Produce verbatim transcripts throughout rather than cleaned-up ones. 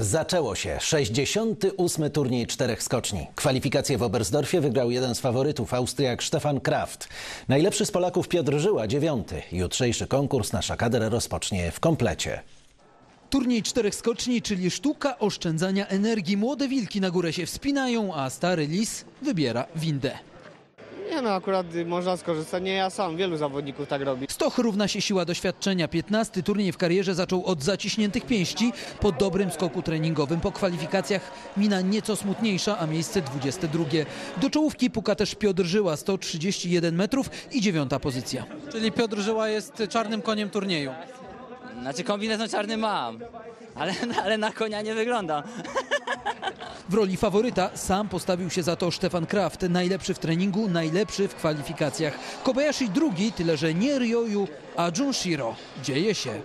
Zaczęło się sześćdziesiąty ósmy turniej czterech skoczni. Kwalifikacje w Oberstdorfie wygrał jeden z faworytów, Austriak Stefan Kraft. Najlepszy z Polaków Piotr Żyła, dziewiąty. Jutrzejszy konkurs nasza kadra rozpocznie w komplecie. Turniej czterech skoczni, czyli sztuka oszczędzania energii. Młode wilki na górę się wspinają, a stary lis wybiera windę. Nie no, akurat można skorzystać, nie ja sam, wielu zawodników tak robi. Stoch równa się siła doświadczenia. piętnasty turniej w karierze zaczął od zaciśniętych pięści. Po dobrym skoku treningowym po kwalifikacjach mina nieco smutniejsza, a miejsce dwudzieste drugie. Do czołówki puka też Piotr Żyła, sto trzydzieści jeden metrów i dziewiąta pozycja. Czyli Piotr Żyła jest czarnym koniem turnieju. Znaczy kombinezon czarny mam, ale, ale na konia nie wygląda. W roli faworyta sam postawił się za to Stefan Kraft. Najlepszy w treningu, najlepszy w kwalifikacjach. Kobayashi drugi, tyle że nie Ryoyu, a Junshiro. Dzieje się.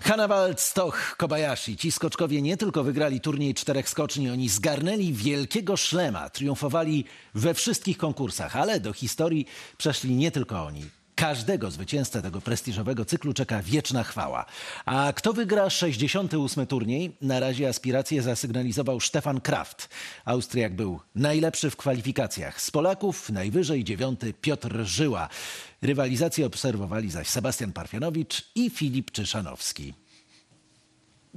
Hejbek, Stoch, Kobayashi. Ci skoczkowie nie tylko wygrali turniej czterech skoczni, oni zgarnęli wielkiego szlema. Triumfowali we wszystkich konkursach, ale do historii przeszli nie tylko oni. Każdego zwycięzcę tego prestiżowego cyklu czeka wieczna chwała. A kto wygra sześćdziesiąty ósmy turniej? Na razie aspiracje zasygnalizował Stefan Kraft. Austriak był najlepszy w kwalifikacjach. Z Polaków najwyżej dziewiąty Piotr Żyła. Rywalizację obserwowali zaś Sebastian Parfianowicz i Filip Czyżanowski.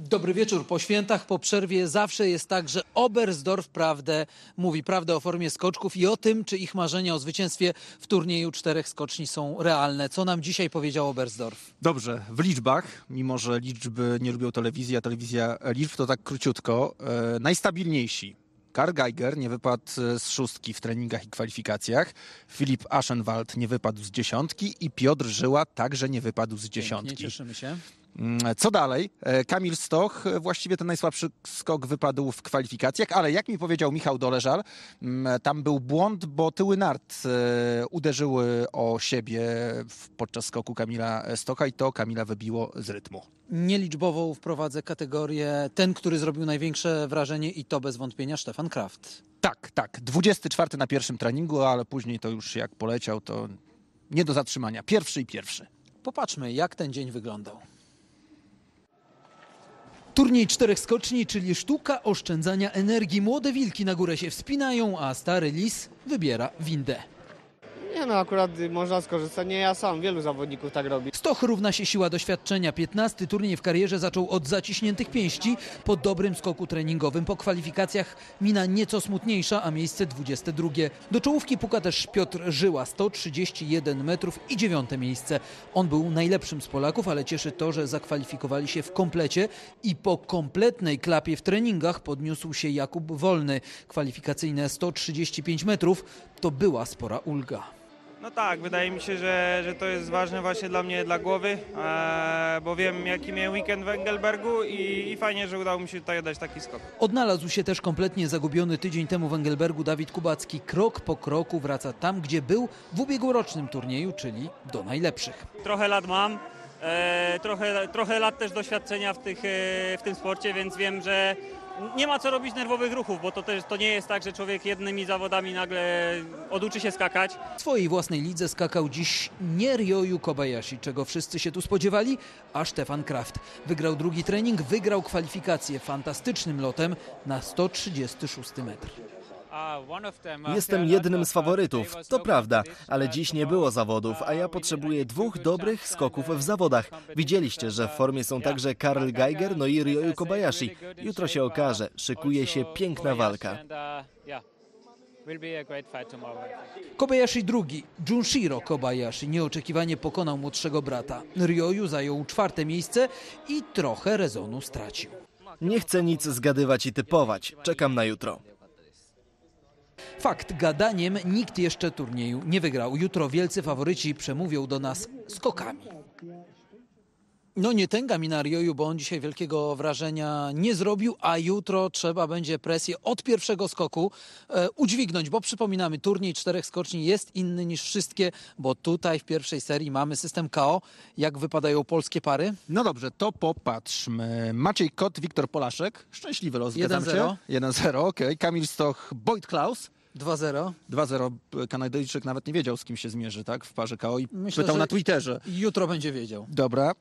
Dobry wieczór. Po świętach, po przerwie zawsze jest tak, że Oberstdorf prawdę mówi. Prawdę o formie skoczków i o tym, czy ich marzenia o zwycięstwie w turnieju czterech skoczni są realne. Co nam dzisiaj powiedział Oberstdorf? Dobrze, w liczbach, mimo że liczby nie lubią telewizji, a telewizja liczb, to tak króciutko. E, najstabilniejsi. Karl Geiger nie wypadł z szóstki w treningach i kwalifikacjach. Filip Aschenwald nie wypadł z dziesiątki i Piotr Żyła także nie wypadł z dziesiątki. Pięknie, cieszymy się. Co dalej? Kamil Stoch, właściwie ten najsłabszy skok wypadł w kwalifikacjach, ale jak mi powiedział Michał Doleżal, tam był błąd, bo tyły nart uderzyły o siebie podczas skoku Kamila Stocha i to Kamila wybiło z rytmu. Nieliczbową wprowadzę kategorię ten, który zrobił największe wrażenie i to bez wątpienia Stefan Kraft. Tak, tak. dwudziesty czwarty na pierwszym treningu, ale później to już jak poleciał, to nie do zatrzymania. Pierwszy i pierwszy. Popatrzmy, jak ten dzień wyglądał. Turniej czterech skoczni, czyli sztuka oszczędzania energii. Młode wilki na górę się wspinają, a stary lis wybiera windę. Nie no, akurat można skorzystać, nie ja sam, wielu zawodników tak robi. Stoch równa się siła doświadczenia. piętnasty turniej w karierze zaczął od zaciśniętych pięści. Po dobrym skoku treningowym po kwalifikacjach mina nieco smutniejsza, a miejsce dwudzieste drugie. Do czołówki puka też Piotr Żyła, sto trzydzieści jeden metrów i dziewiąte miejsce. On był najlepszym z Polaków, ale cieszy to, że zakwalifikowali się w komplecie i po kompletnej klapie w treningach podniósł się Jakub Wolny. Kwalifikacyjne sto trzydzieści pięć metrów to była spora ulga. No tak, wydaje mi się, że, że to jest ważne właśnie dla mnie, dla głowy, e, bo wiem jaki miałem weekend w Engelbergu i, i fajnie, że udało mi się tutaj dać taki skok. Odnalazł się też kompletnie zagubiony tydzień temu w Engelbergu Dawid Kubacki. Krok po kroku wraca tam, gdzie był w ubiegłorocznym turnieju, czyli do najlepszych. Trochę lat mam, e, trochę, trochę lat też doświadczenia w, tych, w tym sporcie, więc wiem, że nie ma co robić nerwowych ruchów, bo to też to nie jest tak, że człowiek jednymi zawodami nagle oduczy się skakać. W swojej własnej lidze skakał dziś nie Ryoyu Kobayashi, czego wszyscy się tu spodziewali, a Stefan Kraft. Wygrał drugi trening, wygrał kwalifikacje fantastycznym lotem na sto trzydzieści sześć metr. Jestem jednym z faworytów, to prawda, ale dziś nie było zawodów, a ja potrzebuję dwóch dobrych skoków w zawodach. Widzieliście, że w formie są także Karl Geiger, no i Ryoyu Kobayashi. Jutro się okaże, szykuje się piękna walka. Kobayashi drugi, Junshiro Kobayashi nieoczekiwanie pokonał młodszego brata. Ryoyu zajął czwarte miejsce i trochę rezonu stracił. Nie chcę nic zgadywać i typować, czekam na jutro. Fakt, gadaniem nikt jeszcze turnieju nie wygrał. Jutro wielcy faworyci przemówią do nas skokami. No nie tęga mi na Ryoyu, bo on dzisiaj wielkiego wrażenia nie zrobił, a jutro trzeba będzie presję od pierwszego skoku e, udźwignąć, bo przypominamy, turniej czterech skoczni jest inny niż wszystkie, bo tutaj w pierwszej serii mamy system K O. Jak wypadają polskie pary? No dobrze, to popatrzmy. Maciej Kot, Viktor Polášek, szczęśliwy los, zgadzam się. jeden zero, okej. Kamil Stoch, Boyd-Clowes. dwa zero. dwa zero. Kanadyjczyk nawet nie wiedział, z kim się zmierzy, tak? W parze K O i myślę, pytał na Twitterze. Jutro będzie wiedział. Dobra.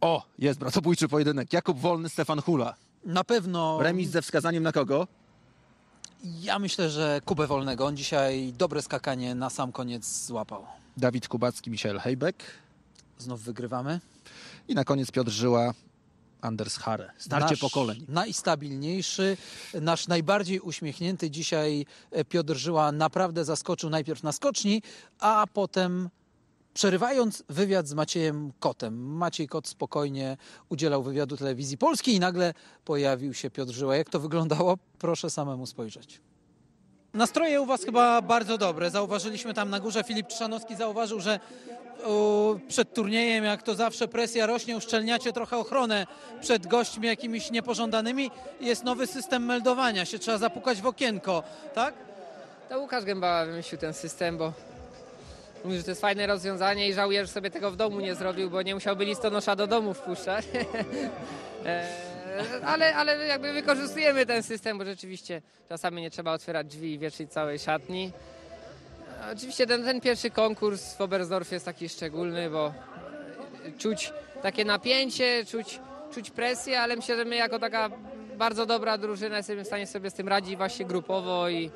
O, jest bratobójczy pojedynek. Jakub Wolny, Stefan Hula. Na pewno... Remis ze wskazaniem na kogo? Ja myślę, że Kubę Wolnego. On dzisiaj dobre skakanie na sam koniec złapał. Dawid Kubacki, Michal Hejbek. Znów wygrywamy. I na koniec Piotr Żyła, Anders Harre. Starcie nasz pokoleń. Najstabilniejszy, nasz najbardziej uśmiechnięty dzisiaj Piotr Żyła naprawdę zaskoczył najpierw na skoczni, a potem przerywając wywiad z Maciejem Kotem. Maciej Kot spokojnie udzielał wywiadu Telewizji Polskiej i nagle pojawił się Piotr Żyła. Jak to wyglądało? Proszę samemu spojrzeć. Nastroje u was chyba bardzo dobre. Zauważyliśmy tam na górze, Filip Czyżanowski zauważył, że przed turniejem, jak to zawsze, presja rośnie, uszczelniacie trochę ochronę przed gośćmi jakimiś niepożądanymi. Jest nowy system meldowania się, trzeba zapukać w okienko, tak? To Łukasz Gębała wymyślił ten system, bo mówi, że to jest fajne rozwiązanie i żałuję, że sobie tego w domu nie zrobił, bo nie musiałby listonosza do domu wpuszczać. Ale, ale jakby wykorzystujemy ten system, bo rzeczywiście czasami nie trzeba otwierać drzwi i wietrzyć całej szatni. Oczywiście ten, ten pierwszy konkurs w Oberstdorf jest taki szczególny, bo czuć takie napięcie, czuć, czuć presję, ale myślę, że my jako taka bardzo dobra drużyna jesteśmy w stanie sobie z tym radzić właśnie grupowo i,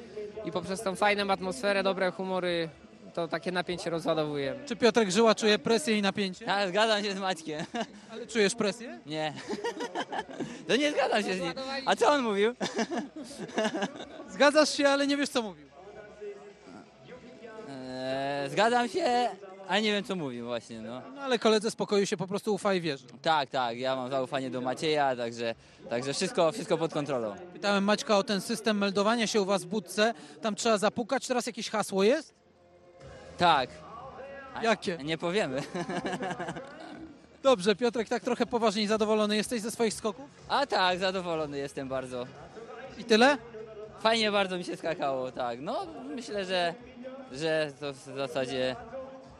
i poprzez tą fajną atmosferę, dobre humory to takie napięcie rozładowujemy. Czy Piotrek Żyła czuje presję i napięcie? Ja zgadzam się z Maćkiem. Ale czujesz presję? Nie. To nie zgadzam się z nim. A co on mówił? Zgadzasz się, ale nie wiesz, co mówił. Zgadzam się, ale nie wiem, co mówił właśnie. No. No ale koledze z pokoju się po prostu ufa i wierzy. Tak, tak. Ja mam zaufanie do Macieja, także, także wszystko, wszystko pod kontrolą. Pytałem Maćka o ten system meldowania się u was w budce. Tam trzeba zapukać. Teraz jakieś hasło jest? Tak. A jakie? Nie powiemy. Dobrze, Piotrek, tak trochę poważniej. Zadowolony jesteś ze swoich skoków? A tak, zadowolony jestem bardzo. I tyle? Fajnie bardzo mi się skakało, tak. No, myślę, że... że to w zasadzie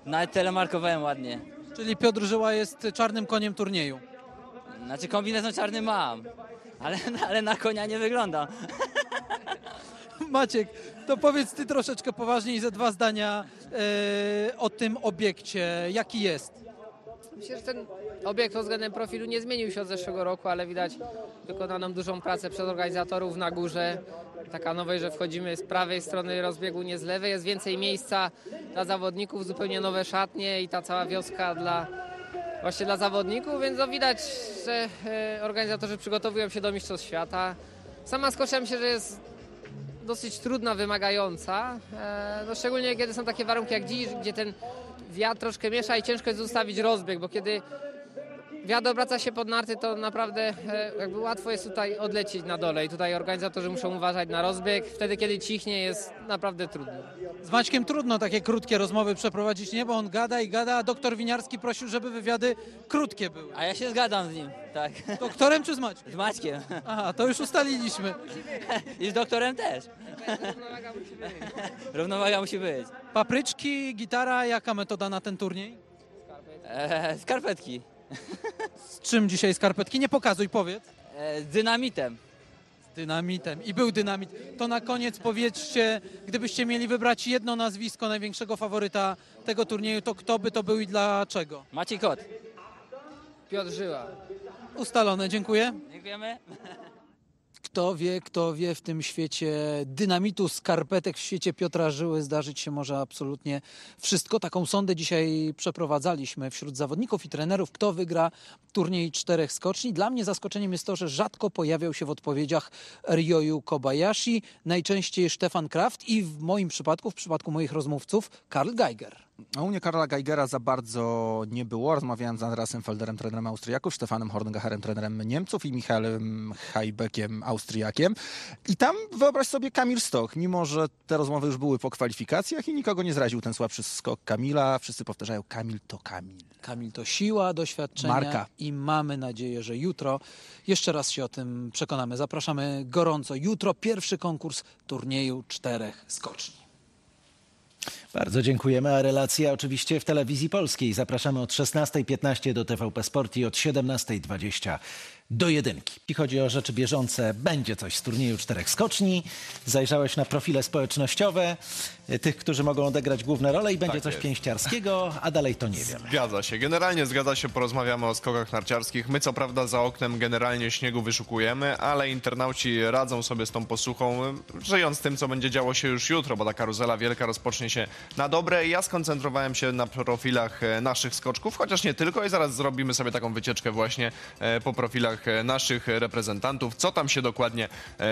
nawet telemarkowałem ładnie. Czyli Piotr Żyła jest czarnym koniem turnieju? Znaczy kombinezon czarny mam, ale, ale na konia nie wyglądam. Maciek, to powiedz ty troszeczkę poważniej ze dwa zdania yy, o tym obiekcie. Jaki jest? Myślę, że ten obiekt pod względem profilu nie zmienił się od zeszłego roku, ale widać wykonaną dużą pracę przez organizatorów na górze. Taka nowość, że wchodzimy z prawej strony rozbiegu, nie z lewej. Jest więcej miejsca dla zawodników, zupełnie nowe szatnie i ta cała wioska dla, właśnie dla zawodników. Więc no, widać, że organizatorzy przygotowują się do Mistrzostw Świata. Sama skoczyłam się, że jest dosyć trudna, wymagająca. No, szczególnie kiedy są takie warunki jak dziś, gdzie ten wiatr troszkę miesza i ciężko jest ustawić rozbieg, bo kiedy wiatr obraca się pod narty, to naprawdę jakby łatwo jest tutaj odlecieć na dole i tutaj organizatorzy muszą uważać na rozbieg. Wtedy, kiedy cichnie, jest naprawdę trudno. Z Maćkiem trudno takie krótkie rozmowy przeprowadzić, nie? Bo on gada i gada, a doktor Winiarski prosił, żeby wywiady krótkie były. A ja się zgadzam z nim, tak. Z doktorem czy z Maćkiem? Z Maćkiem. Aha, to już ustaliliśmy. I z doktorem też. Równowaga musi być. Równowaga musi być. Papryczki, gitara, jaka metoda na ten turniej? Eee, skarpetki. Z czym dzisiaj skarpetki? Nie pokazuj, powiedz. Z dynamitem. Z dynamitem. I był dynamit. To na koniec powiedzcie, gdybyście mieli wybrać jedno nazwisko największego faworyta tego turnieju, to kto by to był i dlaczego? Maciej Kot. Piotr Żyła. Ustalone, dziękuję. Dziękujemy. Kto wie, kto wie, w tym świecie dynamitu, skarpetek, w świecie Piotra Żyły zdarzyć się może absolutnie wszystko. Taką sondę dzisiaj przeprowadzaliśmy wśród zawodników i trenerów, kto wygra turniej czterech skoczni. Dla mnie zaskoczeniem jest to, że rzadko pojawiał się w odpowiedziach Ryoyu Kobayashi, najczęściej Stefan Kraft i w moim przypadku, w przypadku moich rozmówców, Karl Geiger. A u mnie Karla Geigera za bardzo nie było. Rozmawiałem z Andreasem Felderem, trenerem Austriaków, Stefanem Horngacherem, trenerem Niemców i Michalem Hejbekiem, Austriakiem. I tam, wyobraź sobie, Kamil Stoch, mimo że te rozmowy już były po kwalifikacjach i nikogo nie zraził ten słabszy skok Kamila. Wszyscy powtarzają, Kamil to Kamil. Kamil to siła, doświadczenia, marka. I mamy nadzieję, że jutro jeszcze raz się o tym przekonamy. Zapraszamy gorąco. Jutro pierwszy konkurs turnieju czterech skoczni. Bardzo dziękujemy, a relacja oczywiście w Telewizji Polskiej. Zapraszamy od szesnastej piętnaście do T V P Sport i od siedemnastej dwadzieścia do jedynki. Jeśli chodzi o rzeczy bieżące, będzie coś z turnieju czterech skoczni. Zajrzałeś na profile społecznościowe tych, którzy mogą odegrać główne role i będzie tak coś jest. pięściarskiego, a dalej to nie wiem. Zgadza się. Generalnie zgadza się, porozmawiamy o skokach narciarskich. My co prawda za oknem generalnie śniegu wyszukujemy, ale internauci radzą sobie z tą posuchą, żyjąc tym, co będzie działo się już jutro, bo ta karuzela wielka rozpocznie się na dobre. Ja skoncentrowałem się na profilach naszych skoczków, chociaż nie tylko, i zaraz zrobimy sobie taką wycieczkę właśnie po profilach naszych reprezentantów. Co tam się dokładnie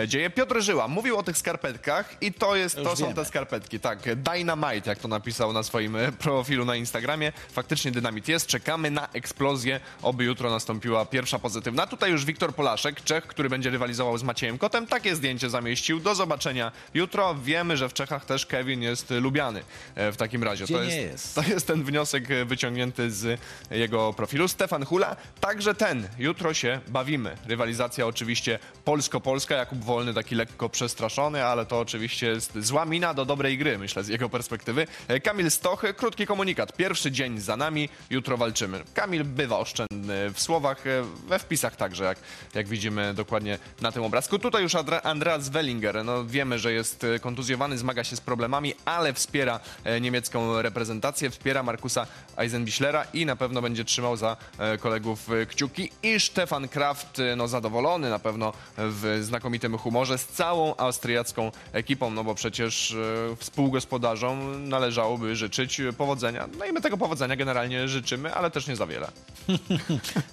dzieje? Piotr Żyła mówił o tych skarpetkach i to, jest, to są te skarpetki. Tak, Dynamite, jak to napisał na swoim profilu na Instagramie. Faktycznie dynamit jest. Czekamy na eksplozję. Oby jutro nastąpiła pierwsza pozytywna. Tutaj już Viktor Polášek, Czech, który będzie rywalizował z Maciejem Kotem. Takie zdjęcie zamieścił. Do zobaczenia jutro. Wiemy, że w Czechach też Kevin jest lubiany. W takim razie to jest, jest. to jest ten wniosek wyciągnięty z jego profilu. Stefan Hula, także ten. Jutro się bawimy. Rywalizacja oczywiście polsko-polska. Jakub Wolny taki lekko przestraszony, ale to oczywiście jest zła mina do dobrej gry, myślę, z jego perspektywy. Kamil Stoch, krótki komunikat. Pierwszy dzień za nami, jutro walczymy. Kamil bywa oszczędny w słowach, we wpisach także, jak, jak widzimy dokładnie na tym obrazku. Tutaj już Andreas Wellinger. No, wiemy, że jest kontuzjowany, zmaga się z problemami, ale wspiera niemiecką reprezentację, wspiera Markusa Eisenbichlera i na pewno będzie trzymał za kolegów kciuki. I Stefan Kraft, no, zadowolony na pewno, w znakomitym humorze z całą austriacką ekipą, no bo przecież współgospodarzom należałoby życzyć powodzenia. No i my tego powodzenia generalnie życzymy, ale też nie za wiele.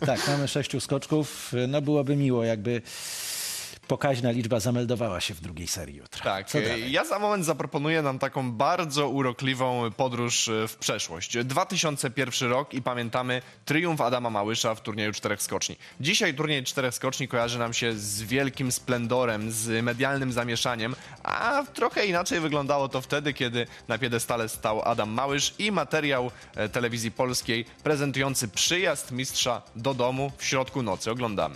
Tak, mamy sześciu skoczków. No byłoby miło, jakby pokaźna liczba zameldowała się w drugiej serii jutro. Tak, ja za moment zaproponuję nam taką bardzo urokliwą podróż w przeszłość. dwa tysiące pierwszy rok i pamiętamy triumf Adama Małysza w turnieju czterech skoczni. Dzisiaj turniej czterech skoczni kojarzy nam się z wielkim splendorem, z medialnym zamieszaniem, a trochę inaczej wyglądało to wtedy, kiedy na piedestale stał Adam Małysz i materiał telewizji polskiej prezentujący przyjazd mistrza do domu w środku nocy. Oglądamy.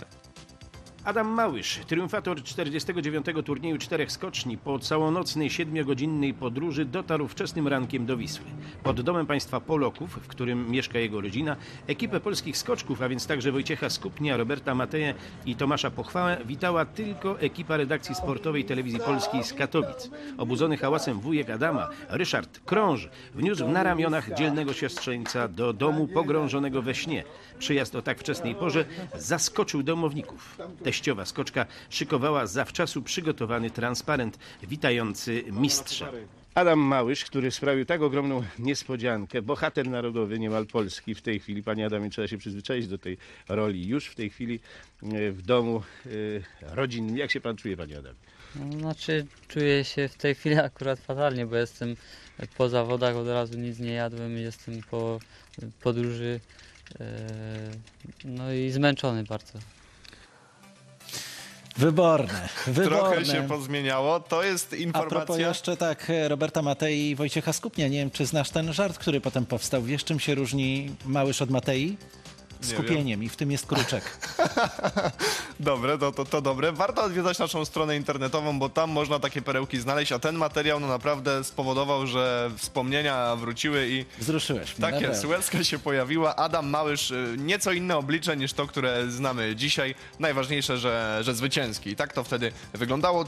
Adam Małysz, triumfator czterdziestego dziewiątego turnieju czterech skoczni, po całonocnej siedmiogodzinnej podróży dotarł wczesnym rankiem do Wisły. Pod domem państwa Polaków, w którym mieszka jego rodzina, ekipę polskich skoczków, a więc także Wojciecha Skupnia, Roberta Mateję i Tomasza Pochwałę witała tylko ekipa redakcji sportowej Telewizji Polskiej z Katowic. Obudzony hałasem wujek Adama, Ryszard Krąż, wniósł na ramionach dzielnego siostrzeńca do domu pogrążonego we śnie. Przyjazd o tak wczesnej porze zaskoczył domowników. Teściowa skoczka szykowała zawczasu przygotowany transparent witający mistrza. Adam Małysz, który sprawił tak ogromną niespodziankę, bohater narodowy niemal Polski w tej chwili. Panie Adamie, trzeba się przyzwyczaić do tej roli. Już w tej chwili w domu rodzinnym. Jak się pan czuje, panie Adamie? Znaczy, czuję się w tej chwili akurat fatalnie, bo jestem po zawodach, od razu nic nie jadłem, jestem po podróży, no i zmęczony bardzo. Wyborne, wyborne. Trochę się pozmieniało, to jest informacja. A propos jeszcze tak Roberta Matei i Wojciecha Skupnia, nie wiem, czy znasz ten żart, który potem powstał. Wiesz, czym się różni Małysz od Matei? Skupieniem i w tym jest kruczek. Dobre, to, to, to dobre. Warto odwiedzać naszą stronę internetową, bo tam można takie perełki znaleźć, a ten materiał no naprawdę spowodował, że wspomnienia wróciły i... Wzruszyłeś mnie. Tak jest, łezka się pojawiła. Adam Małysz, nieco inne oblicze niż to, które znamy dzisiaj. Najważniejsze, że, że zwycięski. I tak to wtedy wyglądało.